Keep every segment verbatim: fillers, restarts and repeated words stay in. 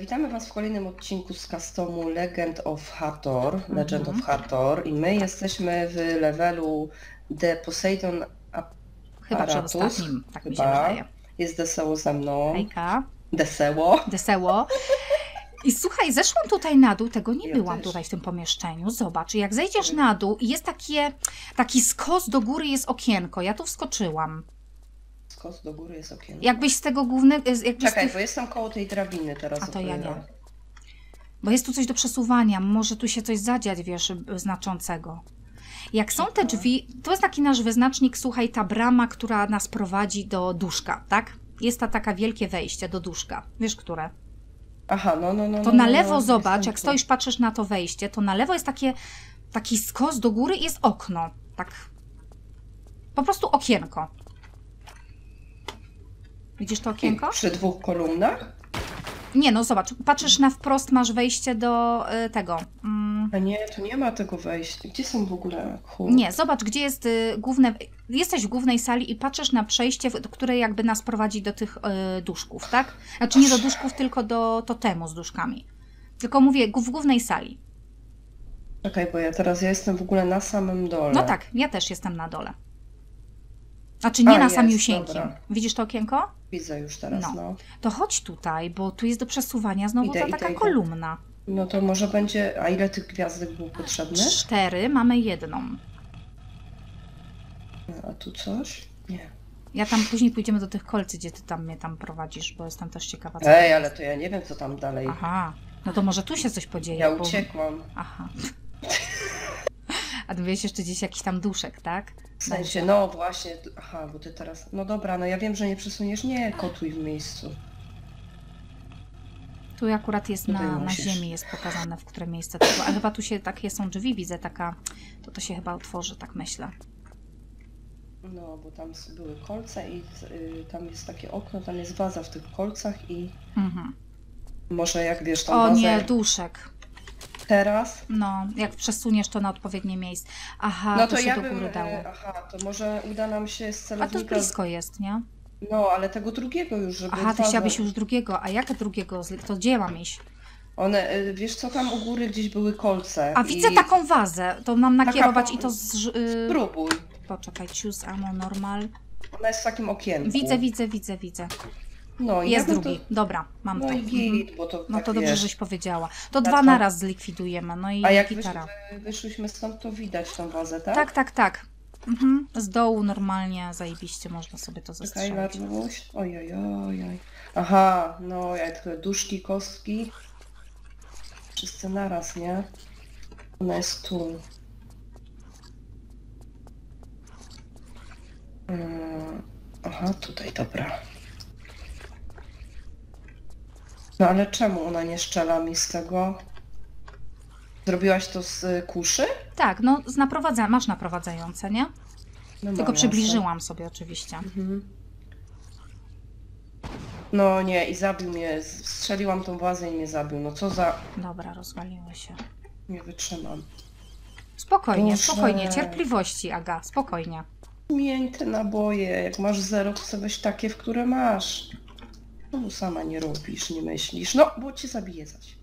Witamy Was w kolejnym odcinku z customu Legend of Hathor, Legend mhm. of Hathor i my jesteśmy w levelu The Poseidon Apparatus. Chyba ostatnim, tak Chyba. mi się wydaje. Jest Deseo ze mną. Hejka. Deseo. Deseo. I słuchaj, zeszłam tutaj na dół, tego nie ja byłam też. tutaj w tym pomieszczeniu. Zobacz, jak zejdziesz na dół i jest takie, taki skos do góry, jest okienko. Ja tu wskoczyłam. Skos do góry jest okienko. Jakbyś z tego głównego... Jakbyś Czekaj, tych... bo jestem koło tej drabiny teraz. A to ja nie. Bo jest tu coś do przesuwania, może tu się coś zadziać, wiesz, znaczącego. Jak są te drzwi, to jest taki nasz wyznacznik, słuchaj, ta brama, która nas prowadzi do duszka, tak? Jest ta taka wielkie wejście do duszka. Wiesz, które? Aha, no, no, no. To na lewo, no, no, no, zobacz, jak stoisz, patrzysz na to wejście, to na lewo jest takie, taki skos do góry i jest okno. Tak. Po prostu okienko. Widzisz to okienko? I przy dwóch kolumnach? Nie, no zobacz, patrzysz na wprost, masz wejście do y, tego. Mm. A nie, tu nie ma tego wejścia. Gdzie są w ogóle? Chur. Nie, zobacz, gdzie jest y, główne... Jesteś w głównej sali i patrzysz na przejście, które jakby nas prowadzi do tych y, duszków, tak? Znaczy nie do duszków, tylko do totemu z duszkami. Tylko mówię, w głównej sali. Czekaj, bo ja teraz ja jestem w ogóle na samym dole. No tak, ja też jestem na dole. Znaczy nie A, na jest, samiusieńkim. Dobra. Widzisz to okienko? Widzę już teraz, no. no. To chodź tutaj, bo tu jest do przesuwania znowu idę, ta idę, taka idę. kolumna. No to może będzie... A ile tych gwiazdek było potrzebnych? Cztery, mamy jedną. A tu coś? Nie. Ja tam później pójdziemy do tych kolcy, gdzie ty tam mnie tam prowadzisz, bo jestem też ciekawa. Co Ej, ale to ja nie wiem, co tam dalej. Aha. No to może tu się coś podzieje. Ja bo... uciekłam. Aha. A wiesz, jeszcze gdzieś jakiś tam duszek, tak? W sensie, no właśnie, aha, bo ty teraz... No dobra, no ja wiem, że nie przesuniesz, nie kotuj w miejscu. Tu akurat jest na, na ziemi, jest pokazane, w które miejsce to było. A chyba tu się takie są drzwi, widzę, taka... To to się chyba otworzy, tak myślę. No, bo tam były kolce i y, tam jest takie okno, tam jest waza w tych kolcach i... Mhm. Może jak wiesz tam O wazę... nie, duszek. Teraz? No, jak przesuniesz to na odpowiednie miejsce. Aha, no to, to się ja do góry bym, dało. Aha, to może uda nam się z celownika... A to blisko jest, nie? No, ale tego drugiego już, żeby... Aha, ty chciałabyś już drugiego. A jak drugiego? To gdzie mam iść? One, wiesz co, tam u góry gdzieś były kolce. A i... widzę taką wazę. To mam nakierować Taka... i to... Z... Spróbuj. Poczekaj, choose ammo normal. Ona jest w takim okienku. Widzę, widzę, widzę, widzę. No, jest ja drugi. To... Dobra, mam no to. I git, bo to tak no to dobrze, wiesz. żeś powiedziała. To na dwa to... naraz zlikwidujemy. No i A jak gitara. Wysz... wyszłyśmy stąd, to widać tą wazę, tak? Tak, tak, tak. Mhm. Z dołu normalnie zajebiście można sobie to zastrzelić. Oj, oj, oj, oj. Aha, no jak duszki, kostki. Wszyscy naraz, nie? Ona jest tu. Hmm. Aha, tutaj, dobra. No ale czemu ona nie szczela mi z tego? Zrobiłaś to z kuszy? Tak, no z naprowadza... masz naprowadzające, nie? No Tylko przybliżyłam to. sobie oczywiście. Mhm. No nie, i zabił mnie, strzeliłam tą włazę i mnie zabił, no co za... Dobra, rozwaliły się. Nie wytrzymam. Spokojnie, Boże. spokojnie, cierpliwości, Aga, spokojnie. Mień te naboje, jak masz zero, to sobie weź takie, w które masz. No sama nie robisz, nie myślisz. No, bo cię zabiję zaś.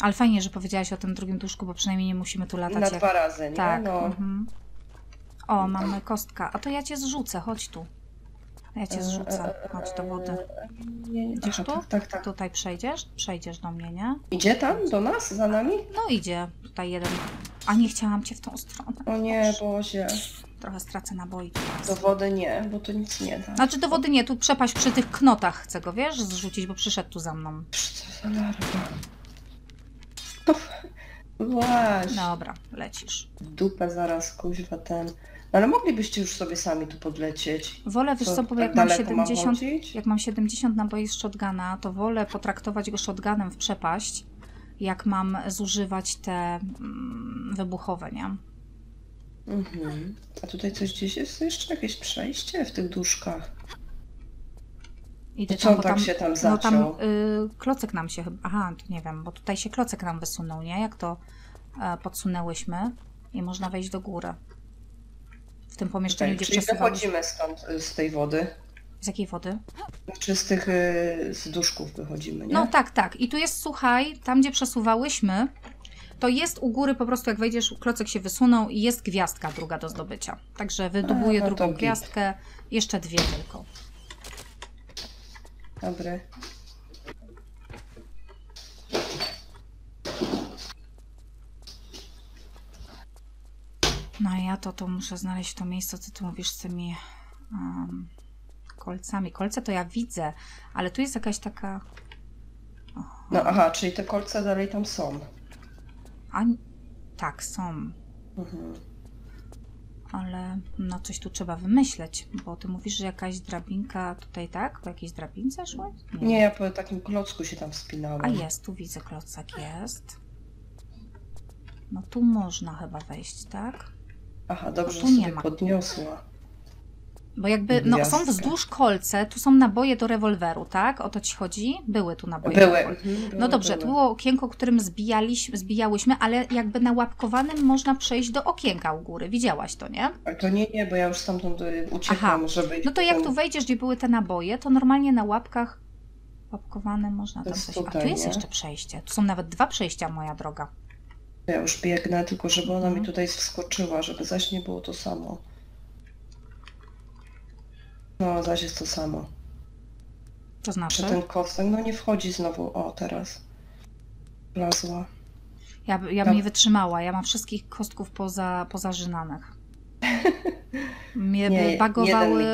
Ale fajnie, że powiedziałaś o tym drugim duszku, bo przynajmniej nie musimy tu latać. Na jak... dwa razy, nie? Tak. No. Mhm. O, mamy kostka. A to ja cię zrzucę, chodź tu. Ja cię zrzucę, chodź do wody. Idziesz tu? Tak, tak. Tutaj przejdziesz? Przejdziesz do mnie, nie? Idzie tam? Do nas? Za nami? No idzie. Tutaj jeden. A nie chciałam cię w tą stronę. O nie, Boże. Trochę stracę naboi. Do wody nie, bo to nic nie da. Znaczy do wody nie, tu przepaść przy tych knotach chcę go, wiesz, zrzucić, bo przyszedł tu za mną. Co za larwa. Dobra, lecisz. Dupę zaraz, kuźwa ten. Ale moglibyście już sobie sami tu podlecieć. Wolę, wiesz co, bo jak mam siedemdziesiąt, jak mam siedemdziesiąt naboi z shotguna, to wolę potraktować go shotgunem w przepaść, jak mam zużywać te mm, wybuchowe, nie? Mhm. A tutaj coś gdzieś jest? Jeszcze jakieś przejście w tych duszkach? I co tam, tam się tam zaciął? No tam y, klocek nam się chyba... Aha, to nie wiem, bo tutaj się klocek nam wysunął, nie? Jak to y, podsunęłyśmy i można wejść do góry. W tym pomieszczeniu, okay, gdzie przesuwamy... Czyli wychodzimy stąd, y, z tej wody? Z jakiej wody? Czy z tych y, z duszków wychodzimy, nie? No tak, tak. I tu jest, słuchaj, tam gdzie przesuwałyśmy, to jest u góry po prostu, jak wejdziesz, klocek się wysunął i jest gwiazdka druga do zdobycia. Także wydobuję no drugą gwiazdkę. Jeszcze dwie tylko. Dobry. No ja to, to muszę znaleźć to miejsce, co ty mówisz z tymi um, kolcami. Kolce to ja widzę, ale tu jest jakaś taka... Aha. No aha, czyli te kolce dalej tam są. A, tak, są. Mhm. Ale no coś tu trzeba wymyśleć, bo ty mówisz, że jakaś drabinka tutaj, tak? Po jakiejś drabince szła? Nie. Nie, ja po takim klocku się tam wspinałam. A jest, tu widzę klocek, jest. No tu można chyba wejść, tak? Aha, dobrze, no, tu nie ma. Podniosła. Bo jakby, no są wzdłuż kolce, tu są naboje do rewolweru, tak? O to ci chodzi? Były tu naboje. Były. Do były no dobrze, były. Tu było okienko, którym zbijaliśmy, zbijałyśmy, ale jakby na łapkowanym można przejść do okienka u góry. Widziałaś to, nie? A to nie, nie, bo ja już stamtąd uciekłam. Aha. Żeby... No to jak tu wejdziesz, gdzie były te naboje, to normalnie na łapkach łapkowanym można tam coś... A tu jest nie? Jeszcze przejście. Tu są nawet dwa przejścia, moja droga. Ja już biegnę, tylko żeby ona mi tutaj wskoczyła, żeby zaś nie było to samo. No, zaś jest to samo. To znaczy? Że ten kostek, no nie wchodzi znowu. O, teraz. Wlazła. Ja, ja bym nie wytrzymała. Ja mam wszystkich kostków poza, pozażynanych. Mnie nie, bagowały,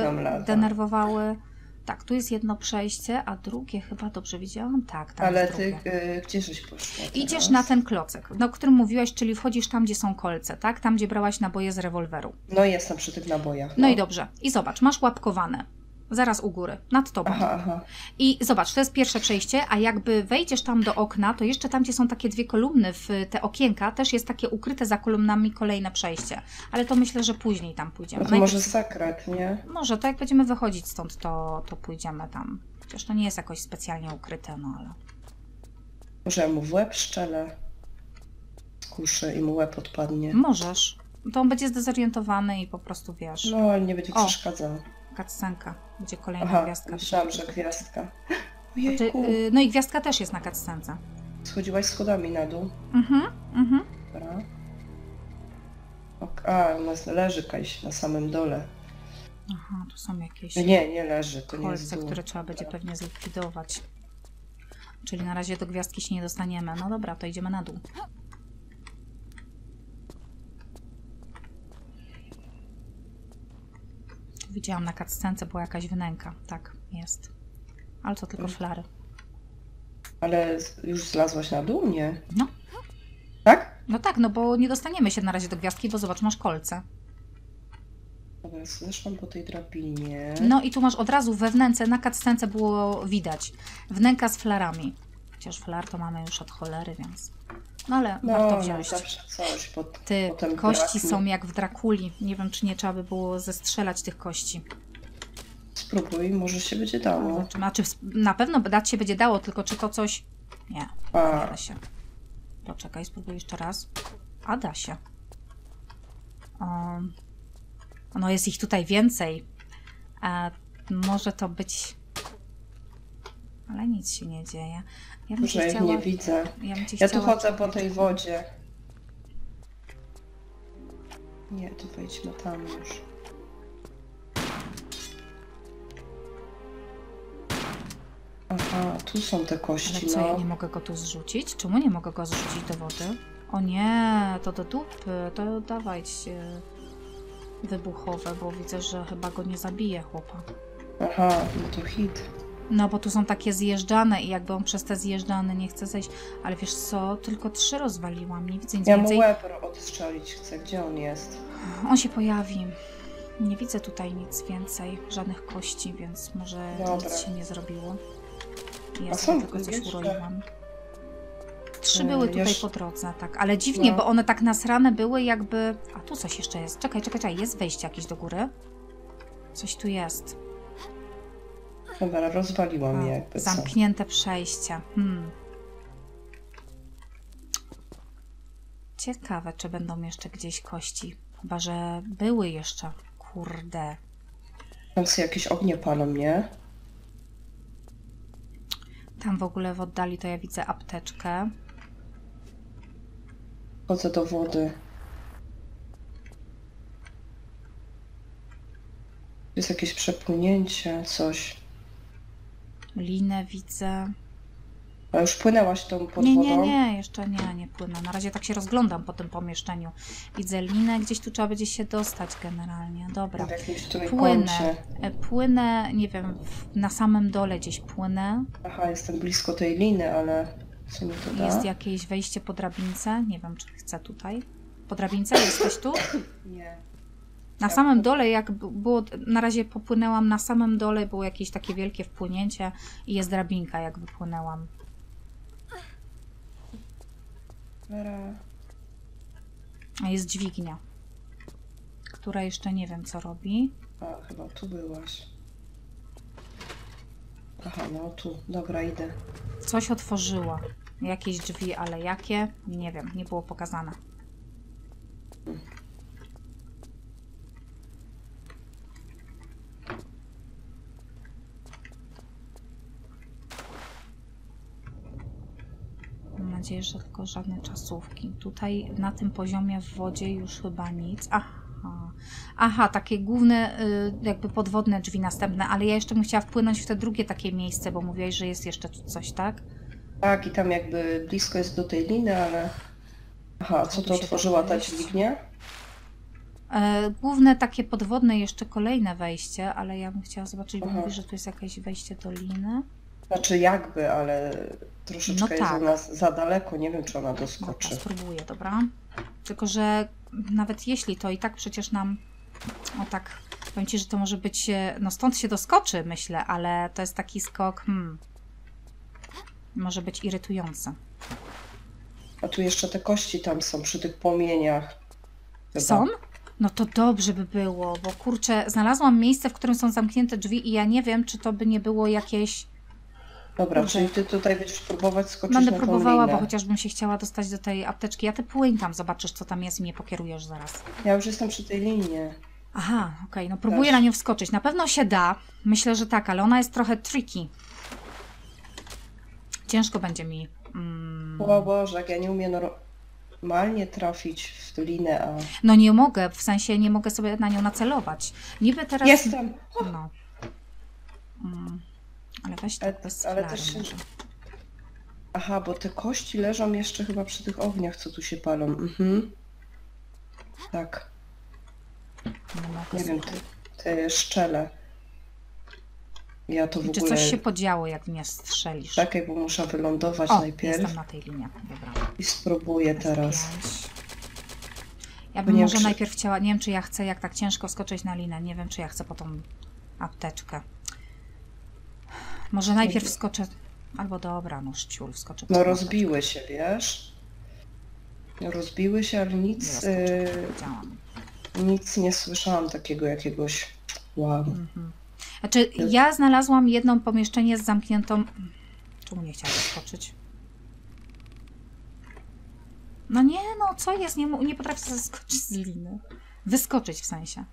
denerwowały. Tak, tu jest jedno przejście, a drugie chyba dobrze widziałam? Tak, tam. Ale ty y, gdzie żeś poszła? Idziesz na ten klocek, o którym mówiłaś, czyli wchodzisz tam, gdzie są kolce, tak? Tam, gdzie brałaś naboje z rewolweru. No jestem przy tych nabojach. No, no i dobrze. I zobacz, masz łapkowane. Zaraz u góry, nad tobą. Aha, aha. I zobacz, to jest pierwsze przejście, a jakby wejdziesz tam do okna, to jeszcze tam, gdzie są takie dwie kolumny w te okienka, też jest takie ukryte za kolumnami kolejne przejście. Ale to myślę, że później tam pójdziemy. No to może sekret, nie? Może, to jak będziemy wychodzić stąd, to, to pójdziemy tam. Chociaż to nie jest jakoś specjalnie ukryte, no ale... Może ja mu w łeb szczelę, kuszę i mu łeb odpadnie. Możesz. To on będzie zdezorientowany i po prostu wiesz. No, ale nie będzie przeszkadzał. Cutscenka, gdzie kolejna aha, gwiazdka. Myślałam, że gwiazdka. Znaczy, yy, no i gwiazdka też jest na cutscence. Schodziłaś schodami na dół. Mhm, mhm. Dobra. Ok, a, ona leży kajś na samym dole. Aha, tu są jakieś... Nie, nie leży, to nie jest kolce, które trzeba będzie dobra. Pewnie zlikwidować. Czyli na razie do gwiazdki się nie dostaniemy. No dobra, to idziemy na dół. Widziałam na cutscence, była jakaś wnęka. Tak, jest. Ale to tylko flary. Ale już zlazłaś na dół, nie? No. Tak? No tak, no bo nie dostaniemy się na razie do gwiazdki, bo zobacz, masz kolce. Dobra, zeszłam po tej drabinie. No i tu masz od razu we wnęce, na cutscence było widać. Wnęka z flarami. Chociaż flar to mamy już od cholery, więc... No ale no, warto wziąć. Coś pod, Ty, kości brak, są nie? Jak w Drakuli. Nie wiem, czy nie trzeba by było zestrzelać tych kości. Spróbuj, może się będzie dało. Znaczy, a czy na pewno dać się będzie dało, tylko czy to coś... Nie, a. nie da się. Poczekaj, spróbuj jeszcze raz. A da się. Um, no jest ich tutaj więcej. E, może to być... Ale nic się nie dzieje. Ja bym Że ich chciała... nie widzę. Ja, bym ja tu chodzę po tej wodzie. Nie, tu wejdźmy tam już. Aha, tu są te kości. Ale co, no. Ja nie mogę go tu zrzucić? Czemu nie mogę go zrzucić do wody? O nie, to do dupy. To dawajcie wybuchowe, bo widzę, że chyba go nie zabije chłopa. Aha, no to hit. No, bo tu są takie zjeżdżane i jakby on przez te zjeżdżane nie chce zejść. Ale wiesz co, tylko trzy rozwaliłam, nie widzę nic ja więcej. Ja mu łeb odstrzelić chcę, gdzie on jest? On się pojawi. Nie widzę tutaj nic więcej, żadnych kości, więc może Dobra. nic się nie zrobiło. Ja sobie tylko coś jeszcze? uroiłam. Trzy były tutaj jeszcze... po drodze, tak. Ale dziwnie, no. Bo one tak nasrane były jakby... A tu coś jeszcze jest. Czekaj, czekaj, czekaj. Jest wejście jakieś do góry? Coś tu jest. Dobra, rozwaliłam je jakby. Zamknięte przejścia. Hmm. Ciekawe, czy będą jeszcze gdzieś kości. Chyba, że były jeszcze. Kurde. Tam jakieś ognie palą, nie? Tam w ogóle w oddali to ja widzę apteczkę. Chodzę do wody. Jest jakieś przepłynięcie, coś. Linę widzę. A już płynęłaś tą pod nie, wodą? Nie, nie, jeszcze nie, nie płynę. Na razie tak się rozglądam po tym pomieszczeniu. Widzę linę, gdzieś tu trzeba będzie się dostać generalnie. Dobra, płynę, płynę, nie wiem, na samym dole gdzieś płynę. Aha, jestem blisko tej liny, ale co mi to da? Jest jakieś wejście po drabince? Nie wiem, czy chcę tutaj. Po drabince? Jesteś tu? Nie. Na samym dole, jak było, na razie popłynęłam, na samym dole było jakieś takie wielkie wpłynięcie i jest drabinka, jak wypłynęłam. A jest dźwignia, która jeszcze nie wiem co robi. A, chyba tu byłaś. Aha, no tu, dobra, idę. Coś otworzyło, jakieś drzwi, ale jakie? Nie wiem, nie było pokazane. Mam nadzieję, że tylko żadne czasówki. Tutaj na tym poziomie w wodzie już chyba nic. Aha, Aha takie główne jakby podwodne drzwi następne, ale ja jeszcze bym chciała wpłynąć w te drugie takie miejsce, bo mówiłaś, że jest jeszcze tu coś, tak? Tak, i tam jakby blisko jest do tej liny, ale... Aha, co to otworzyła ta dźwignia? Główne takie podwodne jeszcze kolejne wejście, ale ja bym chciała zobaczyć, bo mówi, że tu jest jakieś wejście do liny. Znaczy jakby, ale troszeczkę no tak. Jest ona za daleko, nie wiem, czy ona doskoczy. Dobra, spróbuję, dobra. Tylko, że nawet jeśli to i tak przecież nam, no tak, powiem ci, że to może być, no stąd się doskoczy, myślę, ale to jest taki skok, hmm, może być irytujący. A tu jeszcze te kości tam są, przy tych płomieniach. Chyba. Są? No to dobrze by było, bo kurczę, znalazłam miejsce, w którym są zamknięte drzwi i ja nie wiem, czy to by nie było jakieś... Dobra, okay. Czyli ty tutaj będziesz próbować skoczyć. Będę na tą próbowała, linę. Bo chociażbym się chciała dostać do tej apteczki. Ja ty płyń tam, zobaczysz co tam jest i mnie pokierujesz zaraz. Ja już jestem przy tej linie. Aha, okej, okay. No próbuję Dasz. na nią wskoczyć. Na pewno się da, myślę, że tak, ale ona jest trochę tricky. Ciężko będzie mi... Mm... O Boże, jak ja nie umiem normalnie trafić w tę linę, a... No nie mogę, w sensie nie mogę sobie na nią nacelować. Niby teraz... Jestem! Oh. No. Mm. Ale weź tak ale, bez ale też się... Aha, bo te kości leżą jeszcze chyba przy tych ogniach, co tu się palą. Mhm. Tak. Nie, nie wiem, te, te szczele. Ja to w ogóle... Czy coś się podziało, jak mnie strzelisz? Czekaj, bo muszę wylądować o, najpierw. Jestem na tej linii. Dobra. I spróbuję teraz. Ja bym nie może przy... najpierw chciała... Nie wiem, czy ja chcę, jak tak ciężko skoczyć na linę. Nie wiem, czy ja chcę po tą apteczkę. Może najpierw wskoczę, albo dobra, no ciul, wskoczę. No rozbiły się, wiesz? Rozbiły się, ale nic, nie yy, nic nie słyszałam takiego jakiegoś wow. Mhm. Znaczy, ja znalazłam jedno pomieszczenie z zamkniętą... Czemu nie chciałam wskoczyć? No nie, no co jest, nie, nie potrafię zaskoczyć z liny. Wyskoczyć w sensie.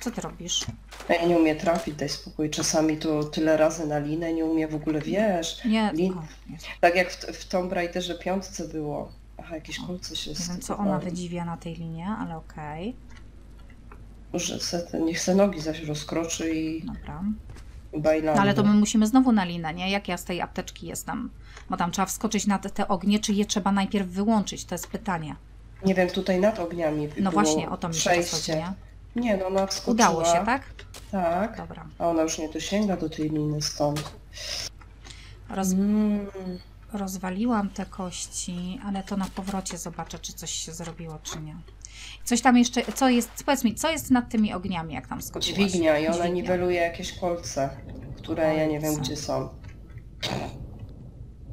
Co ty robisz? Ja nie umiem trafić, daj spokój. Czasami to tyle razy na linę, nie umiem w ogóle, wiesz... Nie, lin... o, nie. Tak jak w, w Tomb Raiderze piątce było. Aha, jakieś kolce się... Nie wiem, co ona wydziwia na tej linie, ale okej. Okay. Że se, niech se nogi zaś rozkroczy i... Dobra. No, ale to my musimy znowu na linę, nie? Jak ja z tej apteczki jestem? Bo tam trzeba wskoczyć na te, te ognie, czy je trzeba najpierw wyłączyć? To jest pytanie. Nie wiem, tutaj nad ogniami no właśnie, o to mi przejście. Chodzi, nie? Nie, no ona wskoczyła. Udało się, tak? Tak. Dobra. A ona już nie dosięga do tej liny stąd. Roz... Mm. Rozwaliłam te kości, ale to na powrocie zobaczę, czy coś się zrobiło, czy nie. Coś tam jeszcze, co jest, powiedz mi, co jest nad tymi ogniami, jak tam skoczyłaś? Dźwignia i ona Dźwignia. niweluje jakieś kolce, które kolce. ja nie wiem, gdzie są.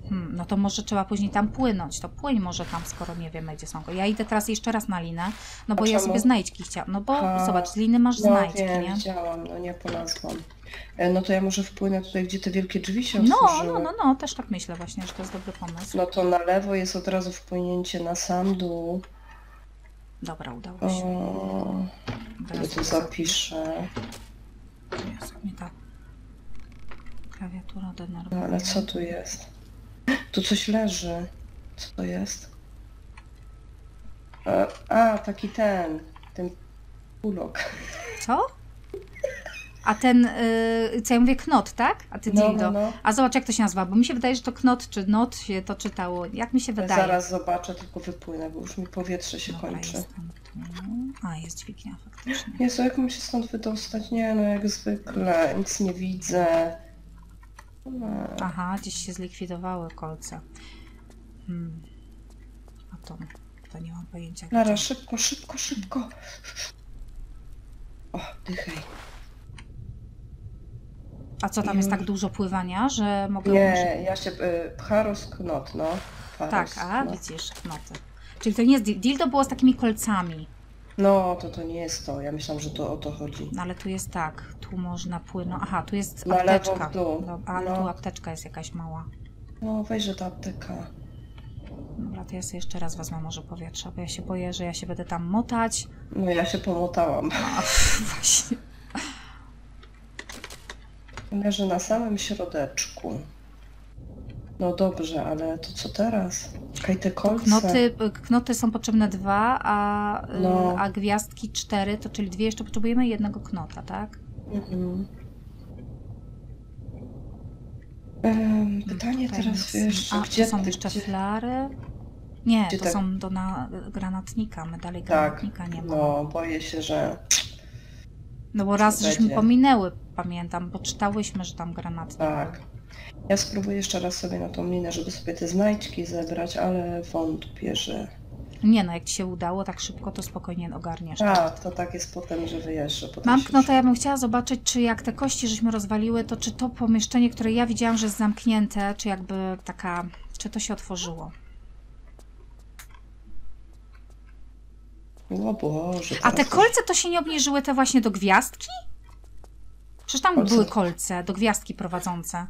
Hmm, no to może trzeba później tam płynąć. To płyń może tam, skoro nie wiemy, gdzie są. Ja idę teraz jeszcze raz na linę, no bo ja sobie znajdźki chciałam. No bo ha, zobacz, z liny masz no, znajdźki, wiem, nie? Widziałam, no nie polazłam. No to ja może wpłynę tutaj, gdzie te wielkie drzwi się otworzyły. No, no, no, no, też tak myślę właśnie, że to jest dobry pomysł. No to na lewo jest od razu wpłynięcie na sam dół. Dobra, udało się. O, to zapiszę. Jezu, nie ta klawiatura denerwuje. No ale co tu jest? Tu coś leży. Co to jest? A, a taki ten. Ten kulok. Co? A ten, yy, co ja mówię, knot, tak? A ty no, dildo. No, no. A zobacz, jak to się nazywa, bo mi się wydaje, że to knot czy not się to czytało. Jak mi się wydaje? Zaraz zobaczę, tylko wypłynę, bo już mi powietrze się dobra, kończy. Jestem tu. A, jest dźwignia faktycznie. Jezu, jak mam się stąd wydostać? Nie, no jak zwykle, nic nie widzę. No. Aha, gdzieś się zlikwidowały kolce. Hmm. A to, to nie mam pojęcia. Lara, szybko, szybko, szybko. O, dychaj. A co, tam jest tak dużo pływania, że mogę... Nie, ja się... Y, Pcharus knot, no. Pcharus, tak, a no. Widzisz, knoty. Czyli to nie jest... Dildo było z takimi kolcami. No, to to nie jest to. Ja myślałam, że to o to chodzi. No, ale tu jest tak. Tu można płynąć. Aha, tu jest na apteczka. No, a no. Tu apteczka jest jakaś mała. No, weź, że ta apteka. Dobra, to ja sobie jeszcze raz wezmę może powietrza, bo ja się boję, że ja się będę tam motać. No, ja się pomotałam. No, właśnie. Leży na samym środeczku. No dobrze, ale to co teraz? Kaj te kolce? Knoty, knoty są potrzebne dwa, a, no. a gwiazdki cztery, to czyli dwie jeszcze potrzebujemy jednego knota, tak? Mhm. Ehm, pytanie Fajne. Teraz jeszcze, a, gdzie... A, są jeszcze gdzie... flary? Nie, gdzie to tak? Są do na, granatnika, my dalej granatnika tak, nie mamy. No, boję się, że... No bo raz żeśmy pominęły, pamiętam, bo czytałyśmy, że tam granatnik. Tak. Ja spróbuję jeszcze raz sobie na tą minę, żeby sobie te znajdźki zebrać, ale wątpię, że... Nie no, jak ci się udało tak szybko, to spokojnie ogarniesz. A, to tak jest potem, że wyjeżdżę. Mam knota, ja bym chciała zobaczyć, czy jak te kości żeśmy rozwaliły, to czy to pomieszczenie, które ja widziałam, że jest zamknięte, czy jakby taka... Czy to się otworzyło? O Boże, a te kolce to się nie obniżyły te właśnie do gwiazdki? Przecież tam kolce. Były kolce do gwiazdki prowadzące.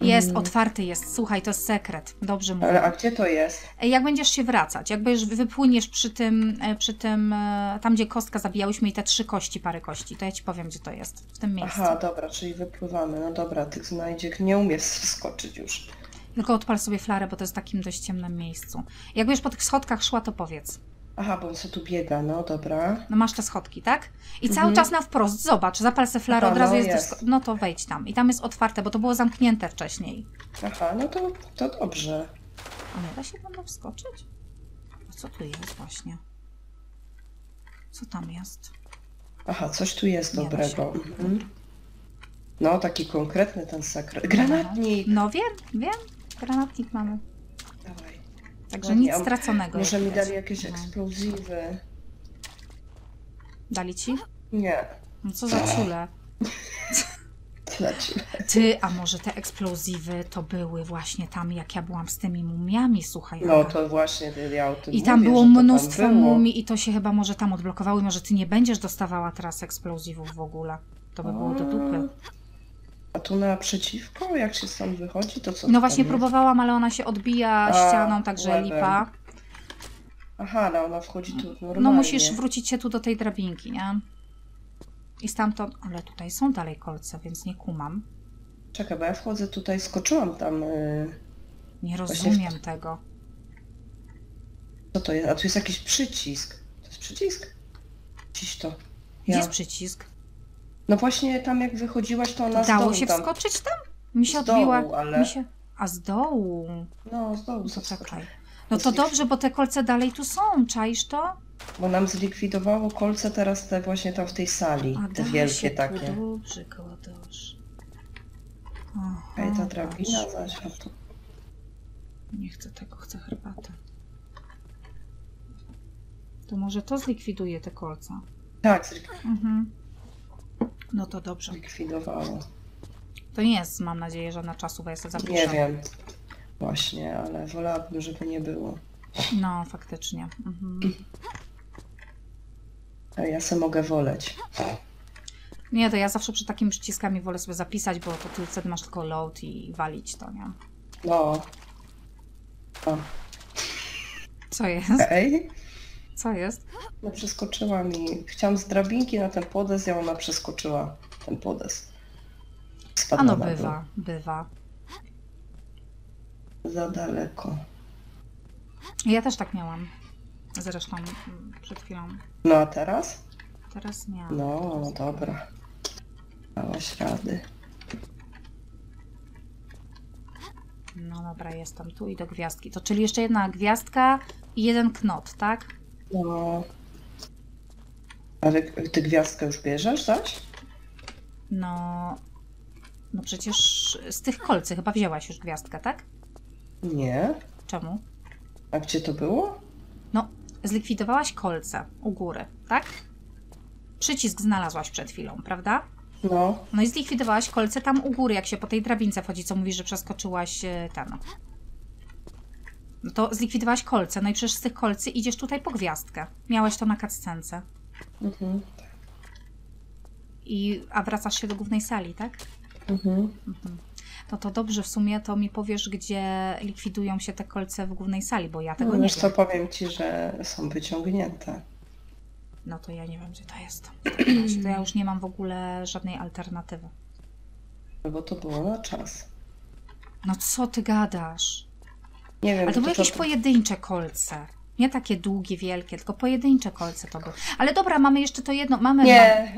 Jest, mm. otwarty jest, słuchaj, to jest sekret, dobrze mówię. Ale a gdzie to jest? Jak będziesz się wracać, jakby już wypłyniesz przy tym, przy tym, tam gdzie kostka zabijałyśmy i te trzy kości, parę kości, to ja ci powiem, gdzie to jest, w tym miejscu. Aha, dobra, czyli wypływamy, no dobra, tych znajdziek nie umiesz wskoczyć już. Tylko odpal sobie flarę, bo to jest w takim dość ciemnym miejscu. Jak będziesz po tych schodkach szła, to powiedz. Aha, bo on sobie tu biega, no dobra. No masz te schodki, tak? I cały mhm. czas na wprost, zobacz, zapal se flarę, od razu no, jest, jest. No to wejdź tam. I tam jest otwarte, bo to było zamknięte wcześniej. Aha, no to, to dobrze. A nie da się tam wskoczyć? A co tu jest właśnie? Co tam jest? Aha, coś tu jest nie dobrego. Mhm. No, taki konkretny ten sekret. Granatnik! No wiem, wiem, granatnik mamy. Także no, nic nie, straconego. Może mi dali jakieś no. eksplozywy. Dali ci? Nie. No co za ciule. Ty, a może te eksplozywy to były właśnie tam, jak ja byłam z tymi mumiami, słuchaj. No jaka. To właśnie, ja o tym I tam mówię, było mnóstwo tam było. mumii i to się chyba może tam odblokowały. Może ty nie będziesz dostawała teraz eksplozywów w ogóle. To by było do dupy. A tu naprzeciwko, jak się stąd wychodzi, to co? No właśnie próbowałam, ale ona się odbija A, ścianą, także lewem. Lipa. Aha, ale ona wchodzi tu normalnie. No musisz wrócić się tu do tej drabinki, nie? I stamtąd... Ale tutaj są dalej kolce, więc nie kumam. Czekaj, bo ja wchodzę tutaj, skoczyłam tam... Yy... Nie rozumiem w... tego. Co to jest? A tu jest jakiś przycisk. To jest przycisk? Dziś to. Ja. Gdzie jest przycisk? No właśnie tam jak wychodziłaś, to ona z dołu. Dało się tam. Wskoczyć tam? Mi się z dołu, odbiła. Ale... Mi się... A z dołu? No, z dołu zaczekaj. No to dobrze, bo te kolce dalej tu są, czaisz to? Bo nam zlikwidowało kolce teraz te właśnie tam w tej sali. A te wielkie takie. Dobrze, kołodorz. Ej, ta drabina zaś. To... Nie chcę tego, chcę herbatę. To może to zlikwiduje te kolca? Tak, zlikwiduje. Mhm. No to dobrze. Likwidowało. To nie jest, mam nadzieję, żadna czasówka, jest to zapiszę. Nie wiem. Właśnie, ale wolałabym, żeby nie było. No, faktycznie. Mhm. A ja se mogę woleć. Nie, to ja zawsze przy takimi przyciskami wolę sobie zapisać, bo to ty wtedy masz tylko load i walić to, nie? No. O. Co jest? Ej. Co jest? No przeskoczyła mi. Chciałam z drabinki na ten podes, ja ona przeskoczyła ten podes. Spadła. A no bywa, bywa. Za daleko. Ja też tak miałam. Zresztą przed chwilą. No a teraz? Teraz nie. No, no dobra. Dałaś rady. No dobra, jestem tu i do gwiazdki. To czyli jeszcze jedna gwiazdka i jeden knot, tak? No. A ty, ty gwiazdkę już bierzesz, zaś? No. No przecież z tych kolcy chyba wzięłaś już gwiazdkę, tak? Nie. Czemu? A gdzie to było? No, zlikwidowałaś kolce u góry, tak? Przycisk znalazłaś przed chwilą, prawda? No. No i zlikwidowałaś kolce tam u góry, jak się po tej drabince wchodzi, co mówisz, że przeskoczyłaś ten. No to zlikwidowałaś kolce, no i przecież z tych kolcy idziesz tutaj po gwiazdkę. Miałaś to na cutscence. Mhm. I, a wracasz się do głównej sali, tak? Mhm. Mhm. No to dobrze, w sumie to mi powiesz, gdzie likwidują się te kolce w głównej sali, bo ja tego no, nie wiem. No to powiem ci, że są wyciągnięte. No to ja nie wiem, gdzie to jest. To ja już nie mam w ogóle żadnej alternatywy. No bo to było na czas. No co ty gadasz? Nie wiem. Ale to były jakieś to... pojedyncze kolce. Nie takie długie, wielkie, tylko pojedyncze kolce to były. Ale dobra, mamy jeszcze to jedno... Mamy, nie.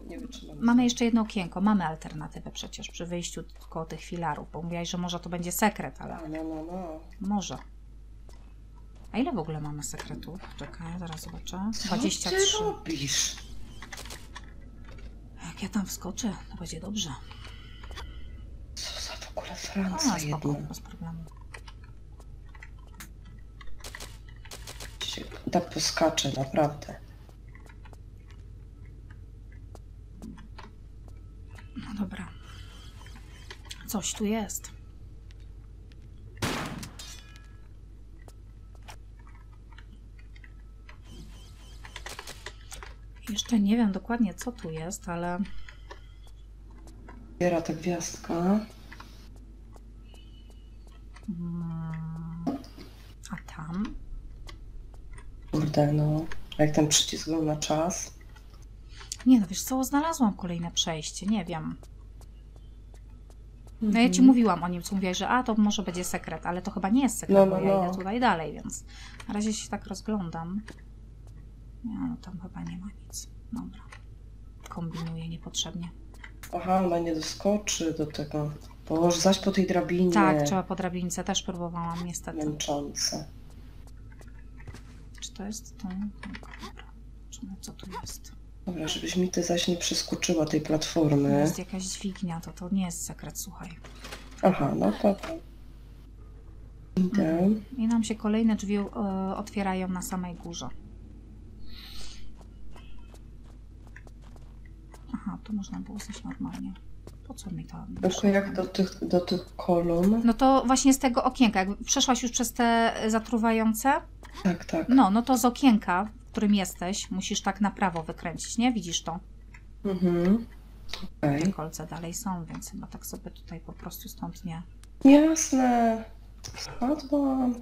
Mam... nie wytrzymam. Mamy jeszcze jedno okienko. Mamy alternatywę przecież przy wyjściu koło tych filarów, bo mówiłaś, że może to będzie sekret, ale... No, no, no. Może. A ile w ogóle mamy sekretów? Czekaj, zaraz zobaczę. dwadzieścia trzy. Co ty robisz? Jak ja tam wskoczę, to będzie dobrze. Co za w ogóle Francja jedna. Bez problemu. Tak poskaczę, naprawdę. No dobra. Coś tu jest. Jeszcze nie wiem dokładnie, co tu jest, ale... Biera ta gwiazdka. Hmm. A tam? Kurde, no. Jak ten przycisk był na czas? Nie, no wiesz co, znalazłam kolejne przejście, nie wiem. No ja ci mówiłam o nim, co mówiłaś, że a, to może będzie sekret, ale to chyba nie jest sekret, no, no, bo ja no. idę tutaj dalej, więc na razie się tak rozglądam. No, no tam chyba nie ma nic. Dobra. Kombinuję niepotrzebnie. Aha, ona nie doskoczy do tego. Boże, zaś po tej drabinie. Tak, trzeba po drabince. Też próbowałam, niestety. Męczące. Czy to jest to? Dobra. Co tu jest? Dobra, żebyś mi ty zaś nie przeskoczyła tej platformy. To jest jakaś dźwignia, to to nie jest sekret, słuchaj. Aha, no to... Idę. I nam się kolejne drzwi otwierają na samej górze. Aha, to można było zejść normalnie. Po co mi to? Tylko jak do tych, do tych kolumn? No to właśnie z tego okienka. Jak przeszłaś już przez te zatruwające? Tak, tak. No, no to z okienka, w którym jesteś, musisz tak na prawo wykręcić, nie? Widzisz to? Mhm. Okay. Te kolce dalej są, więc chyba tak sobie tutaj po prostu stąd nie... Jasne. Spadłam.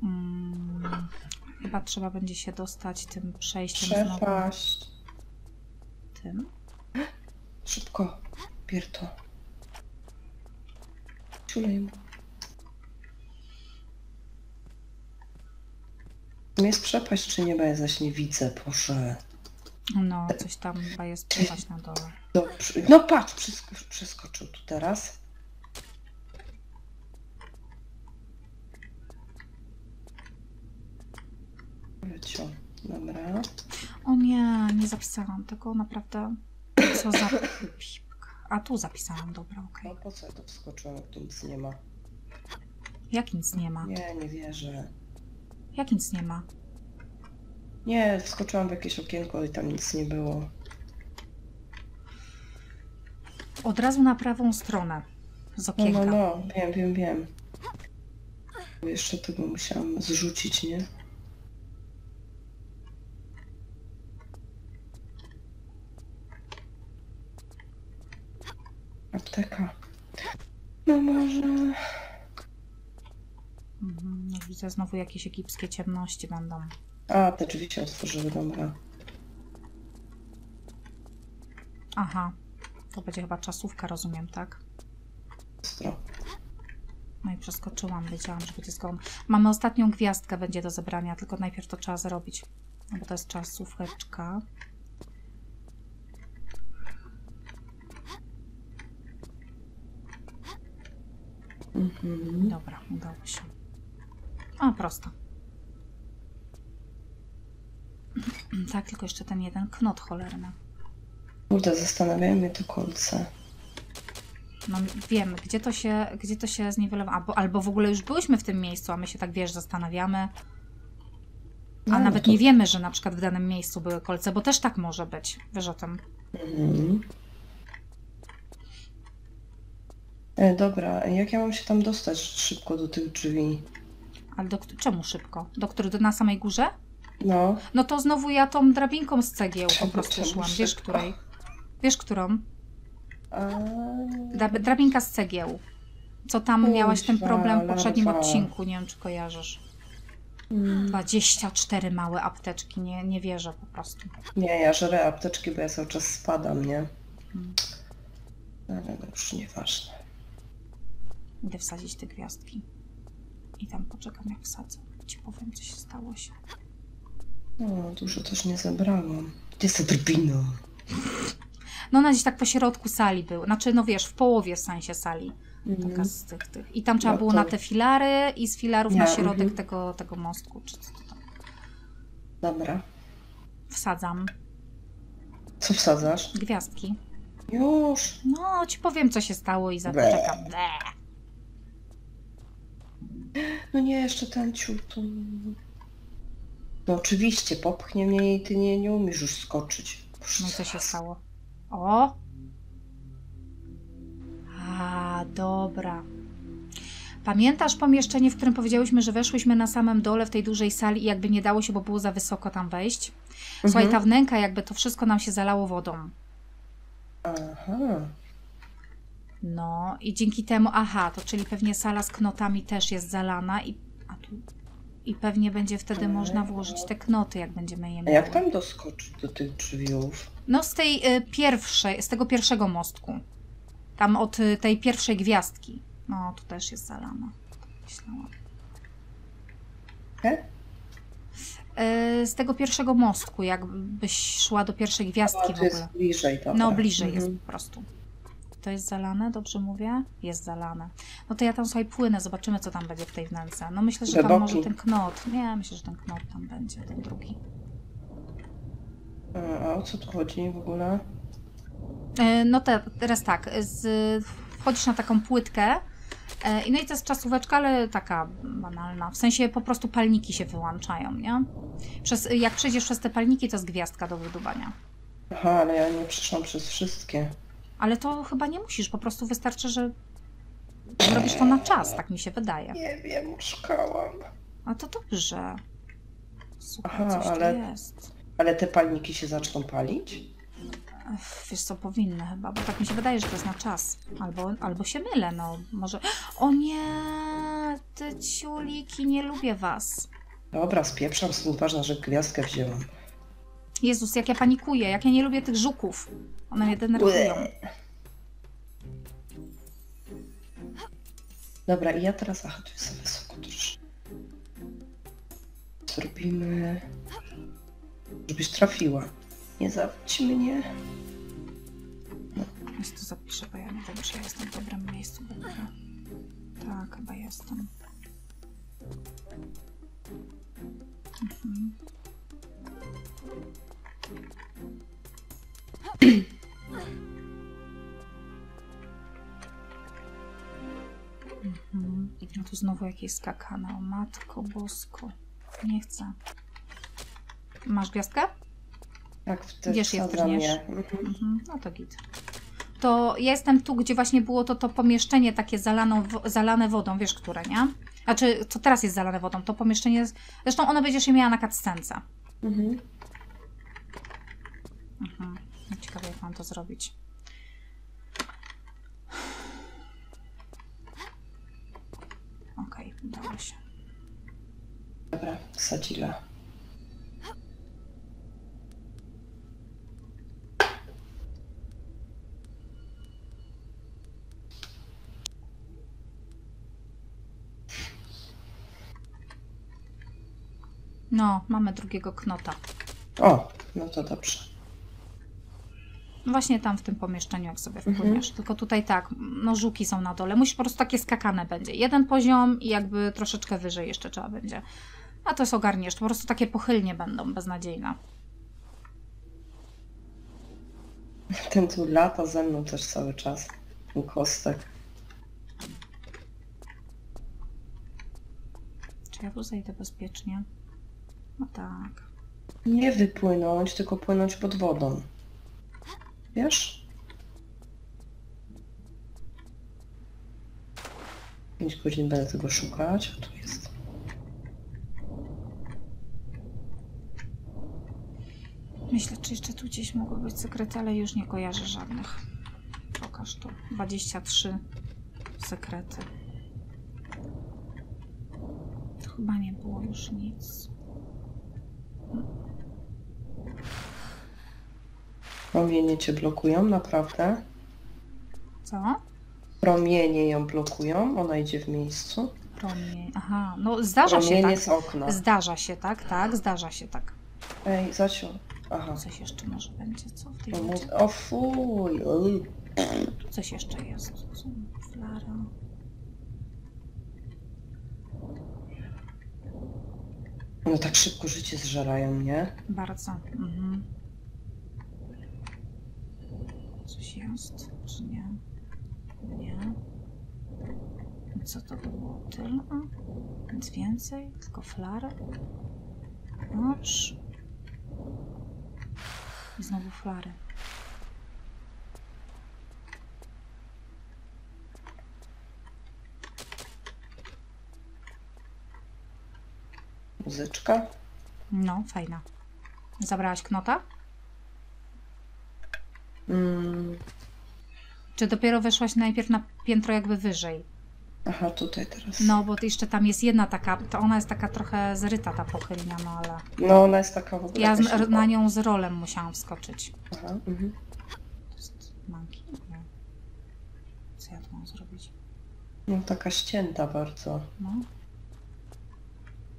Hmm. Chyba trzeba będzie się dostać tym przejściem znowu. Przepaść. Tym. Szybko, bier to. Ciulej mu. Jest przepaść, czy nie? Bo ja zaś nie widzę, proszę. No, coś tam chyba jest przepaść na dole. No, no patrz, przeskoczył, przeskoczył tu teraz. Wyciął, dobra. O nie, nie zapisałam tego, naprawdę. Co za pipka. A tu zapisałam, dobra, okej. Okay. No po co ja to wskoczyłam, tu nic nie ma? Jak nic nie ma? Nie, nie wierzę. Jak nic nie ma? Nie, wskoczyłam w jakieś okienko i tam nic nie było. Od razu na prawą stronę z okienka. No, no, no, wiem, wiem, wiem. Jeszcze tego musiałam zrzucić, nie? Apteka. No może... Mhm, nie Widzę znowu jakieś egipskie ciemności będą. A, te drzwi się otworzyły, dobra. Aha. To będzie chyba czasówka, rozumiem, tak? Stro. No i przeskoczyłam, wiedziałam, że będzie zgon. Mamy ostatnią gwiazdkę, będzie do zebrania, tylko najpierw to trzeba zrobić. No bo to jest czasóweczka. Mhm. Dobra, udało się. A, prosto. Tak, tylko jeszcze ten jeden knot cholerny. Kurde, zastanawia mnie to kolce. No wiem, gdzie to się, gdzie to się zniwelowało. Albo, albo w ogóle już byłyśmy w tym miejscu, a my się tak, wiesz, zastanawiamy. A no, nawet to... nie wiemy, że na przykład w danym miejscu były kolce, bo też tak może być. Wiesz o tym. Mhm. E, dobra, jak ja mam się tam dostać szybko do tych drzwi? Ale do, czemu szybko? Do których? Do, na samej górze? No. No to znowu ja tą drabinką z cegieł czemu, po prostu szłam. Szybko? Wiesz której? Wiesz którą? A... Drabinka z cegieł. Co tam Ufa, miałaś ten problem w poprzednim odcinku? Nie wiem, czy kojarzysz. Hmm. dwadzieścia cztery małe apteczki. Nie, nie wierzę po prostu. Nie, ja żerę apteczki, bo ja cały czas spadam, nie? Hmm. Ale no już nieważne. Idę wsadzić te gwiazdki. I tam poczekam, jak wsadzę. Ci powiem, co się stało się. No, dużo też nie zabrałam. Gdzie jest ta drabina? No ona gdzieś tak po środku sali była. Znaczy, no wiesz, w połowie w sensie sali. Mm. Taka z tych, tych. I tam trzeba no było to... na te filary i z filarów ja, na środek mm -hmm. tego, tego mostku. Czy co to tam. Dobra. Wsadzam. Co wsadzasz? Gwiazdki. Już. No, ci powiem, co się stało i zaczekam. No nie, jeszcze ten ciut. No oczywiście, popchnie mnie i ty nie, nie umiesz już skoczyć. Proszę no i co się stało? O! A, dobra. Pamiętasz pomieszczenie, w którym powiedziałyśmy, że weszłyśmy na samym dole w tej dużej sali i jakby nie dało się, bo było za wysoko tam wejść? Słuchaj, mhm. ta wnęka jakby to wszystko nam się zalało wodą. Aha. No i dzięki temu, aha, to czyli pewnie sala z knotami też jest zalana i... A tu... I pewnie będzie wtedy eee. można włożyć te knoty, jak będziemy je miały. A jak tam doskoczyć do tych drzwiów? No z tej y, pierwszej, z tego pierwszego mostku. Tam od y, tej pierwszej gwiazdki. No, tu też jest zalana. Myślałam. He? Y, z tego pierwszego mostku, jakbyś szła do pierwszej gwiazdki no, w ogóle. Bliżej, dobra. No, bliżej mhm. jest po prostu. To jest zalane, dobrze mówię? Jest zalane. No to ja tam, słuchaj, płynę, zobaczymy, co tam będzie w tej wnęce. No myślę, że tam Deboki. może ten knot. Nie, myślę, że ten knot tam będzie, ten drugi. A o co tu chodzi w ogóle? No te, teraz tak, z, wchodzisz na taką płytkę. No i to jest czasóweczka, ale taka banalna. W sensie po prostu palniki się wyłączają, nie? Przez, jak przejdziesz przez te palniki, to jest gwiazdka do wydubania. Aha, ale ja nie przeszłam przez wszystkie. Ale to chyba nie musisz, po prostu wystarczy, że zrobisz to na czas, tak mi się wydaje. Nie wiem, szukałam. A to dobrze. Super, aha, coś ale, to jest. Ale te palniki się zaczną palić? Ech, wiesz co, powinny chyba, bo tak mi się wydaje, że to jest na czas. Albo, albo się mylę, no może... O nie, te ciuliki, nie lubię was. Dobra, spieprzam, ważne, że gwiazdkę wzięłam. Jezus, jak ja panikuję, jak ja nie lubię tych żuków. One mnie denerwują. Dobra, i ja teraz... Aha, tu jest za wysoko troszkę. Zrobimy... Żebyś trafiła. Nie zawdź mnie. No. Ja się to zapiszę, bo ja nie wiem, czy ja jestem w dobrym miejscu. Dobra. Tak, chyba jestem. Mhm. Mhm. No tu znowu jakieś skakane. O matko bosko. Nie chcę. Masz gwiazdkę? Tak, w tym Wiesz, je wtryniesz. Mhm. Mhm. No to git. To ja jestem tu, gdzie właśnie było to, to pomieszczenie takie zalane, zalane wodą. Wiesz, które, nie? Znaczy, co teraz jest zalane wodą. To pomieszczenie... Zresztą ono będziesz je miała na cutscence. Mhm. Mhm. Ciekawe, jak mam to zrobić. Okej, okay, udało się. wsadzila. No, mamy drugiego knota. O, no to dobrze. Właśnie tam w tym pomieszczeniu, jak sobie wpłyniesz. Mhm. Tylko tutaj tak, no żuki są na dole. Musisz po prostu takie skakane będzie. Jeden poziom i jakby troszeczkę wyżej jeszcze trzeba będzie. A to jest ogarniesz. To po prostu takie pochylnie będą, beznadziejne. Ten tu lata ze mną też cały czas. U kostek. Czy ja tu zejdę bezpiecznie? No tak. Nie wypłynąć, tylko płynąć pod wodą. Wiesz? Pięć godzin będę tego szukać, a tu jest. Myślę, czy jeszcze tu gdzieś mogły być sekrety, ale już nie kojarzę żadnych. Pokaż to. dwadzieścia trzy sekrety. To chyba nie było już nic. Promienie cię blokują, naprawdę? Co? Promienie ją blokują, ona idzie w miejscu. Promienie, aha, no zdarza się tak. Promienie z okna. Zdarza się tak, tak, zdarza się tak. Ej, Zasiu, aha. Tu coś jeszcze może będzie, co w tej wodzie? O fuj, oj. Tu coś jeszcze jest, tu są flary. No tak szybko życie zżerają, nie? Bardzo, mhm. Coś jest, czy nie? Nie. Co to było? Tyle? Nic więcej? Tylko flary? Noż. I znowu flary. Muzyczka? No, fajna. Zabrałaś knota? Mm. Czy dopiero weszłaś najpierw na piętro jakby wyżej? Aha, tutaj teraz. No, bo jeszcze tam jest jedna taka, to ona jest taka trochę zryta, ta pochylnia, no ale... No, ona jest taka w ogóle... Ja z, na nią z rolem musiałam wskoczyć. Aha, mhm. To jest manki? Nie. Co ja tu mam zrobić? No, taka ścięta bardzo. No.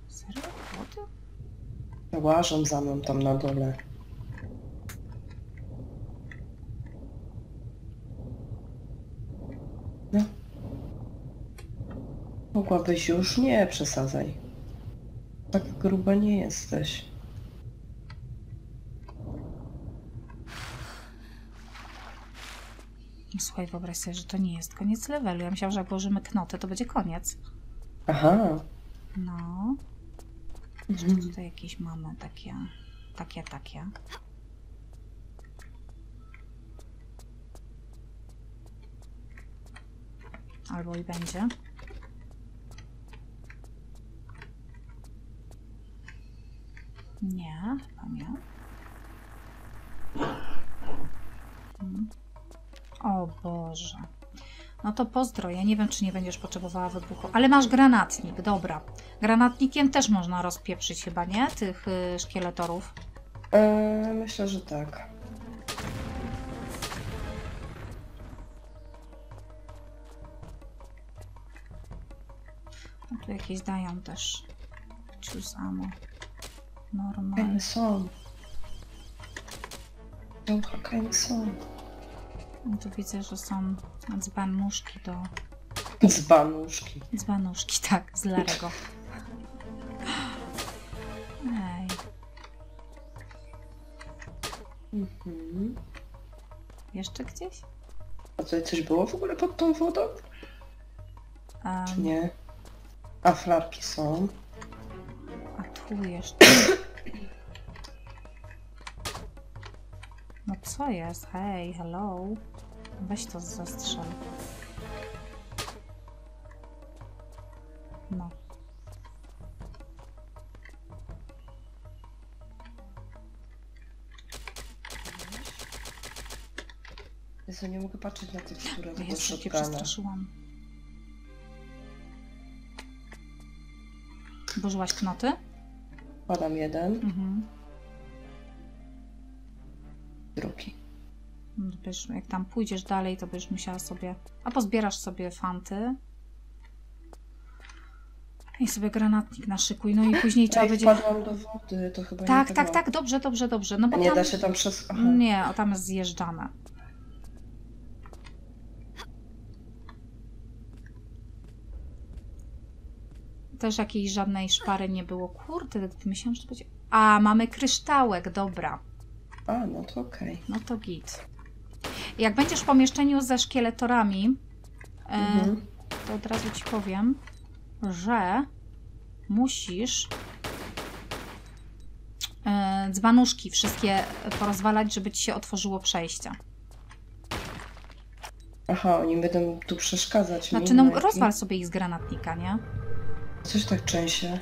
Serio? Wody? Łażą za mną tam na dole. No. Mogłabyś już? Nie, przesadzaj. Tak gruba nie jesteś. Słuchaj, wyobraź sobie, że to nie jest koniec levelu. Ja myślałam, że jak włożymy knotę, to będzie koniec. Aha. No. Jeszcze mhm. tutaj jakieś mamy takie, takie, takie. Albo i będzie. Nie, chyba nie. Hmm. O Boże. No to pozdro. Ja nie wiem, czy nie będziesz potrzebowała wybuchu. Ale masz granatnik, dobra. Granatnikiem też można rozpieprzyć chyba, nie? Tych y, szkieletorów. Eee, myślę, że tak. No tu jakieś dają też. Choose ammo. Normalnie są. Dokładnie są. No tu widzę, że są dzbanuszki do... Dzbanuszki. Dzbanuszki, tak, z Larego. Ej. Mhm. Jeszcze gdzieś? A tutaj coś było w ogóle pod tą wodą? Um. Czy nie? A flarki są. A tu jeszcze. No co jest? Hej, hello. Weź to zastrzel. No. Jezu, nie mogę patrzeć na tych, które wyszły. Jeszcze cię przestraszyłam. Włożyłaś knoty? Odam jeden. Mhm. Drugi. Wiesz, jak tam pójdziesz dalej, to będziesz musiała sobie... A pozbierasz sobie fanty. I sobie granatnik naszykuj, no i później trzeba będzie... Wpadłam do wody, to chyba tak, nie tak, tak, dobrze, dobrze, dobrze. No bo nie tam... da się tam przez... Aha. Nie, o tam jest zjeżdżane. Też jakiejś żadnej szpary nie było. Kurde, myślałam, że to będzie... A, mamy kryształek, dobra. A, no to okej. Okay. No to git. Jak będziesz w pomieszczeniu ze szkieletorami, mhm. to od razu ci powiem, że musisz dzbanuszki wszystkie porozwalać, żeby ci się otworzyło przejście. Aha, oni będą tu przeszkadzać. Znaczy, no jaki... rozwal sobie ich z granatnika, nie? Coś tak częsie.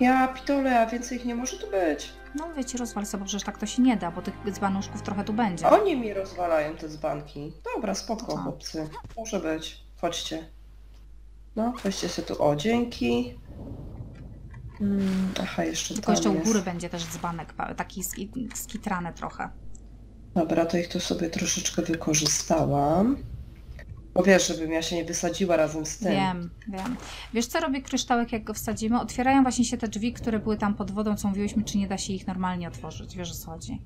Ja pitole, a więcej ich nie może tu być. No wiecie, rozwal sobie, przecież tak to się nie da, bo tych dzbanuszków trochę tu będzie. Oni mi rozwalają te dzbanki. Dobra, spoko, co? Chłopcy. Może być. Chodźcie. No, weźcie się tu. O, dzięki. Hmm, aha, jeszcze tylko tam jeszcze jest. U góry będzie też dzbanek, taki skitrany trochę. Dobra, to ich tu sobie troszeczkę wykorzystałam. Bo wiesz, żebym ja się nie wysadziła razem z tym. Wiem, wiem. Wiesz, co robi kryształek, jak go wsadzimy? Otwierają właśnie się te drzwi, które były tam pod wodą, co mówiłyśmy, czy nie da się ich normalnie otworzyć. Wiesz, o co chodzi?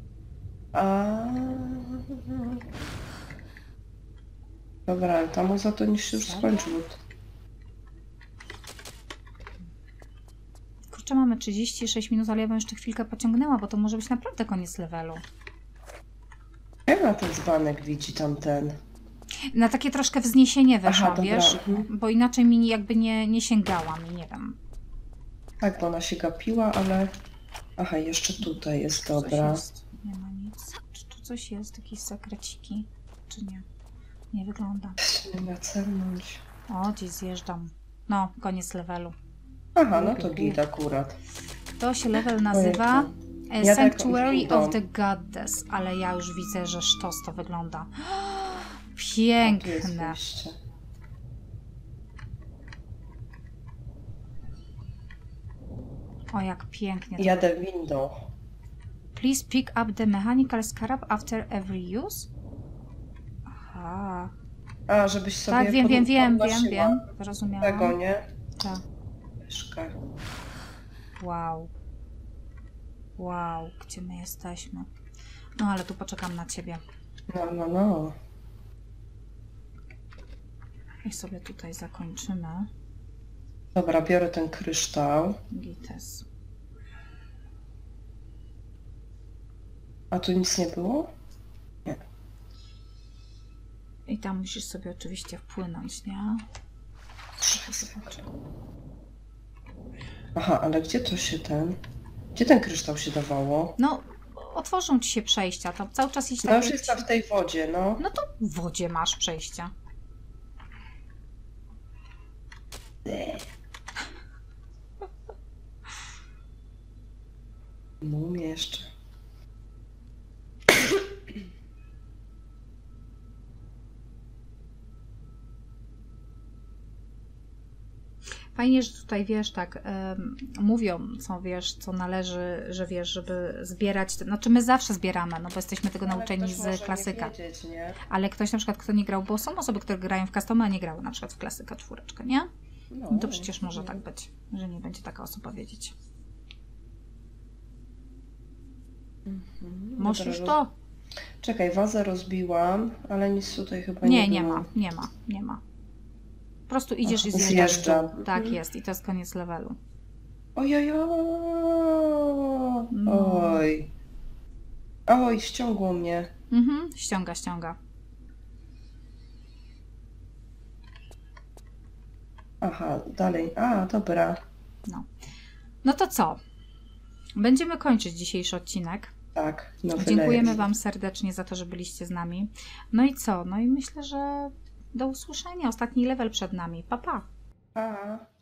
A... Dobra, ale tam za to niż się już skończył. Kurczę, mamy trzydzieści sześć minut, ale ja bym jeszcze chwilkę pociągnęła, bo to może być naprawdę koniec levelu. Ja na ten dzbanek widzi tamten. Na takie troszkę wzniesienie weszła, wiesz? Mhm. Bo inaczej mi jakby nie, nie sięgałam i nie wiem. Tak, bo ona się gapiła, ale... Aha, jeszcze tutaj jest, tu dobra. Jest. Nie ma nic. Czy tu coś jest? Jakieś sekreciki? Czy nie? Nie wygląda. Nie nacelnąć. O, gdzieś zjeżdżam. No, koniec levelu. Aha, no to git akurat. To się level nazywa ja Sanctuary tak of the Goddess, ale ja już widzę, że sztos to wygląda. Piękne. O, jak pięknie to jadę w window. Please pick up the mechanical scarab after every use. Aha. A, żebyś sobie... Tak, wiem, wiem, wiem, wiem, wiem. Zrozumiałam. Tego, nie? Tak. Myszkę. Wow. Wow, gdzie my jesteśmy? No, ale tu poczekam na ciebie. No, no, no. I sobie tutaj zakończymy. Dobra, biorę ten kryształ. Gites. A tu nic nie było? Nie. I tam musisz sobie oczywiście wpłynąć, nie? Aha, ale gdzie to się ten... Gdzie ten kryształ się dawało? No, otworzą ci się przejścia, to cały czas iść... No już jest tam w tej wodzie, no. No to w wodzie masz przejścia. Mum jeszcze. Fajnie, że tutaj wiesz, tak um, mówią, co wiesz, co należy, że wiesz, żeby zbierać. Znaczy my zawsze zbieramy, no bo jesteśmy tego ale nauczeni z klasyka. Nie wiedzieć, nie? Ale ktoś na przykład, kto nie grał, bo są osoby, które grają w custom, a nie grały na przykład w klasyka czwóreczkę, nie? No, no to przecież może tak być, że nie będzie taka osoba wiedzieć. Mhm, może już to? Czekaj, wazę rozbiłam, ale nic tutaj chyba nie, nie, nie ma. Nie, nie ma, nie ma. Po prostu idziesz Ach, i zjeżdżasz. Tak mhm. jest i to jest koniec levelu. Ojojo! Oj! Oj, ściągło mnie. Mhm, ściąga, ściąga. Aha, dalej. A, dobra. No. No to co? Będziemy kończyć dzisiejszy odcinek. Tak. No dziękujemy Wam serdecznie za to, że byliście z nami. No i co? No i myślę, że do usłyszenia. Ostatni level przed nami. Pa, pa. Pa.